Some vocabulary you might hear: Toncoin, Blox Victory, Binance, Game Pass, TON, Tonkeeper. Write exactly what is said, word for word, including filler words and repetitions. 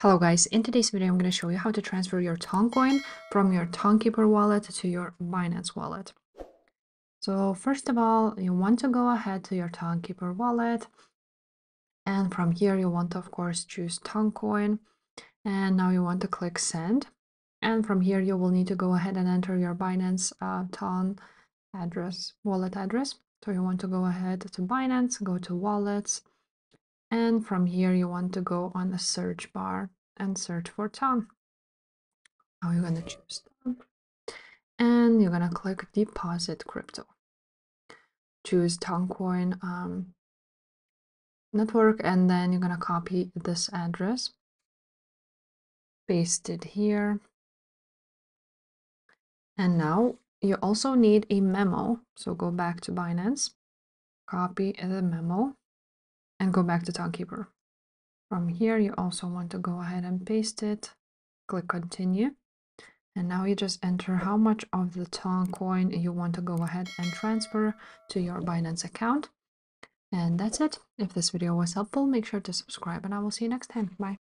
Hello guys, in today's video I'm going to show you how to transfer your Toncoin from your Tonkeeper wallet to your Binance wallet. So first of all, you want to go ahead to your Tonkeeper wallet, and from here you want to of course choose Toncoin, and now you want to click send, and from here you will need to go ahead and enter your Binance uh, Ton address, wallet address. So you want to go ahead to Binance, go to wallets, and from here you want to go on the search bar and search for Ton. Now you're going to choose Ton and you're going to click deposit crypto. Choose Toncoin um, network, and then you're going to copy this address, paste it here, and now you also need a memo. So go back to Binance, copy the memo, and go back to Tonkeeper. From here you also want to go ahead and paste it, click continue, and now you just enter how much of the Toncoin you want to go ahead and transfer to your Binance account. And that's it. If this video was helpful, make sure to subscribe, and I will see you next time. Bye.